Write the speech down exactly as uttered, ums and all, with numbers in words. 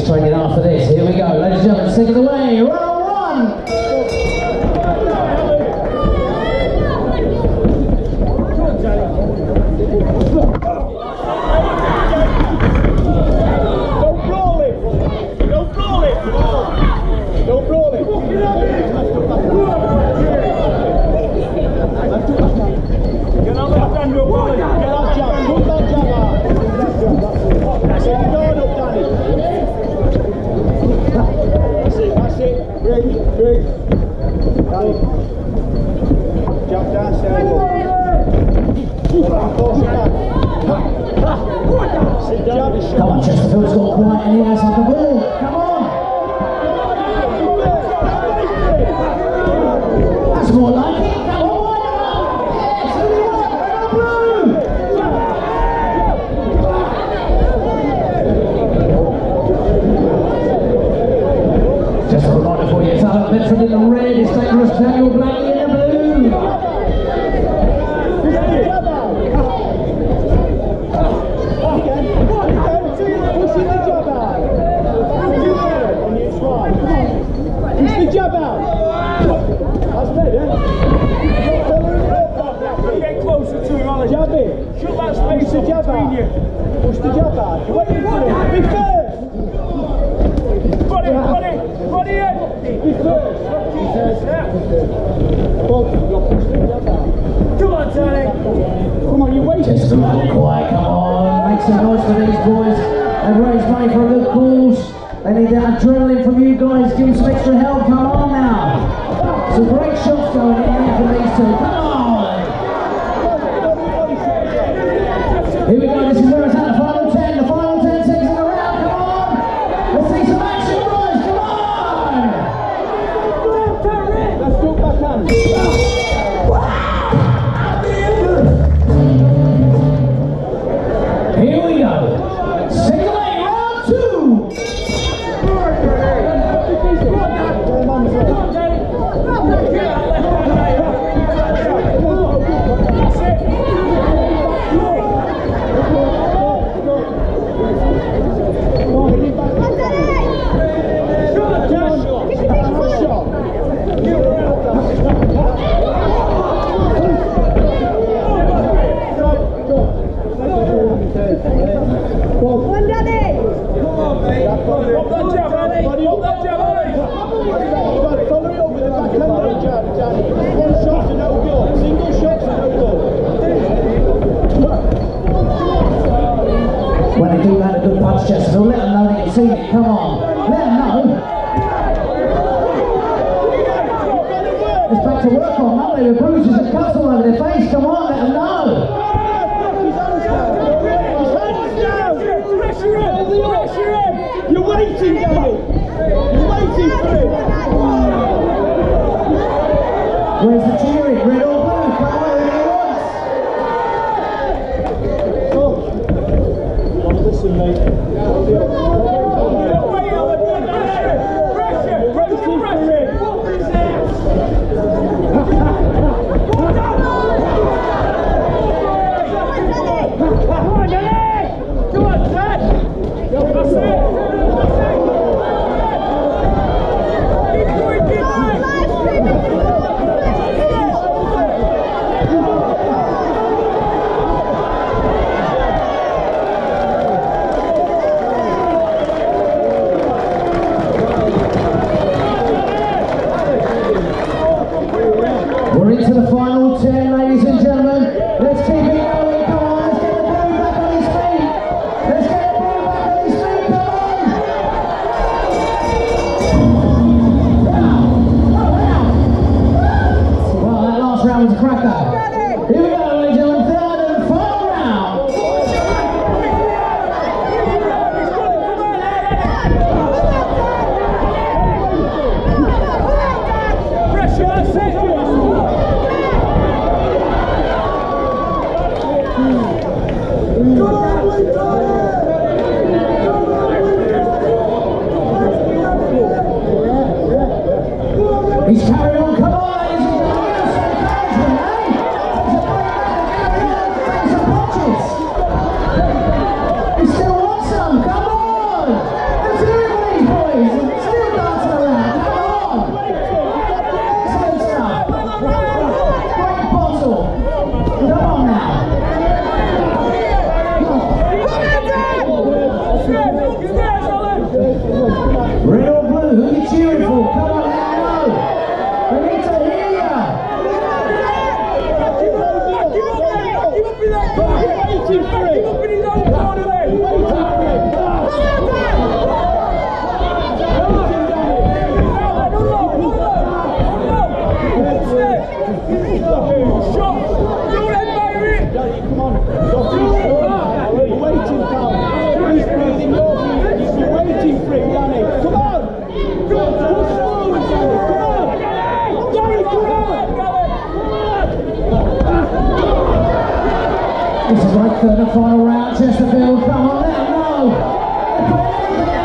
Mike's trying it after this. Here we go, ladies and gentlemen, take it away. Roll, run! He's carrying on, come on, he's a This is like third and final round, Chesterfield, come on now, no!